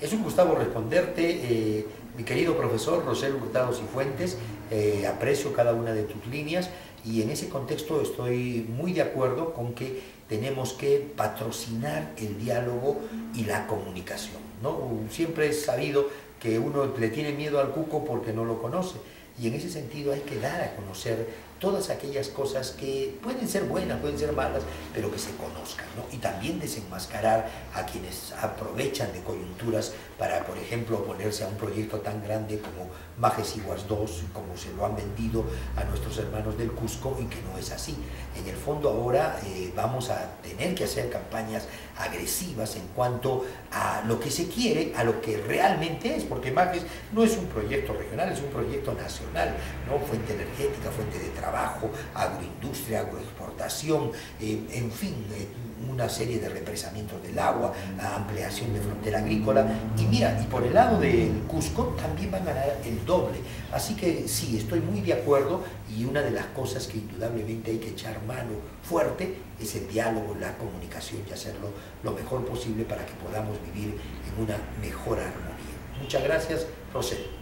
Es un gusto responderte, mi querido profesor Rosel Hurtado Sifuentes. Aprecio cada una de tus líneas y en ese contexto estoy muy de acuerdo con que tenemos que patrocinar el diálogo y la comunicación, ¿no? Siempre es sabido que uno le tiene miedo al cuco porque no lo conoce, y en ese sentido hay que dar a conocer todas aquellas cosas que pueden ser buenas, pueden ser malas, pero que se conozcan, ¿no? Y también desenmascarar a quienes aprovechan de coyunturas para, por ejemplo, oponerse a un proyecto tan grande como Majes Siguas II, como se lo han vendido a nuestros hermanos del Cuzco, y que no es así. En el fondo ahora vamos a tener que hacer campañas agresivas en cuanto a lo que se quiere, a lo que realmente es, porque Majes no es un proyecto regional, es un proyecto nacional, ¿no? Fuente energética, fuente de trabajo, agroindustria, agroexportación, en fin, una serie de represamientos del agua, ampliación de frontera agrícola, y mira, y por el lado del Cuzco también van a ganar el doble. Así que sí, estoy muy de acuerdo, y una de las cosas que indudablemente hay que echar mano fuerte es el diálogo, la comunicación, y hacerlo lo mejor posible para que podamos vivir en una mejor armonía. Muchas gracias, Rosel.